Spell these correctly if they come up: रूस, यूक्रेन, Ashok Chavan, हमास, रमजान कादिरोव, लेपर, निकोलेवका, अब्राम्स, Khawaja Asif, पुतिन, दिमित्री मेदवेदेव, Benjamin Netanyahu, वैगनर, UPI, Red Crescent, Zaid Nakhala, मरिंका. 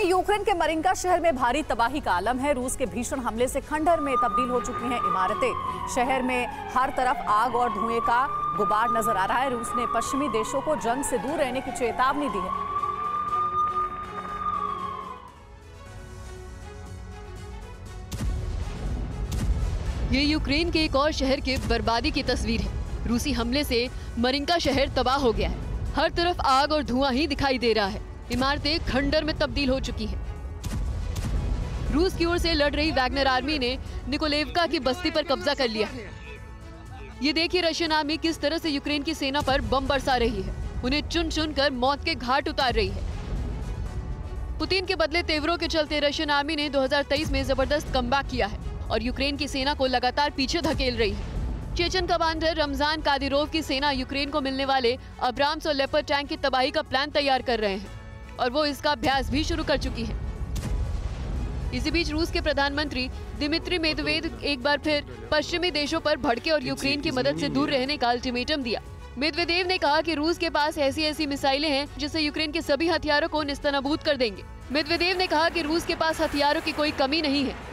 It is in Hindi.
वहीं यूक्रेन के मरिंका शहर में भारी तबाही का आलम है। रूस के भीषण हमले से खंडहर में तब्दील हो चुकी हैं इमारतें। शहर में हर तरफ आग और धुएं का गुबार नजर आ रहा है। रूस ने पश्चिमी देशों को जंग से दूर रहने की चेतावनी दी है। ये यूक्रेन के एक और शहर के बर्बादी की तस्वीर है। रूसी हमले से मरिंका शहर तबाह हो गया है। हर तरफ आग और धुआं ही दिखाई दे रहा है। इमारतें खंडर में तब्दील हो चुकी हैं। रूस की ओर से लड़ रही वैगनर आर्मी ने निकोलेवका की बस्ती पर कब्जा कर लिया है। ये देखिए रशियन आर्मी किस तरह से यूक्रेन की सेना पर बम बरसा रही है, उन्हें चुन चुन कर मौत के घाट उतार रही है। पुतिन के बदले तेवरों के चलते रशियन आर्मी ने 2023 में जबरदस्त कमबैक किया है और यूक्रेन की सेना को लगातार पीछे धकेल रही है। चेचन कमांडर रमजान कादिरोव की सेना यूक्रेन को मिलने वाले अब्राम्स और लेपर टैंक की तबाही का प्लान तैयार कर रहे हैं और वो इसका अभ्यास भी शुरू कर चुकी है। इसी बीच रूस के प्रधानमंत्री दिमित्री मेदवेदेव एक बार फिर पश्चिमी देशों पर भड़के और यूक्रेन की मदद से दूर रहने का अल्टीमेटम दिया। मेदवेदेव ने कहा कि रूस के पास ऐसी मिसाइलें हैं जिससे यूक्रेन के सभी हथियारों को नेस्तनाबूद कर देंगे। मेदवेदेव ने कहा कि रूस के पास हथियारों की कोई कमी नहीं है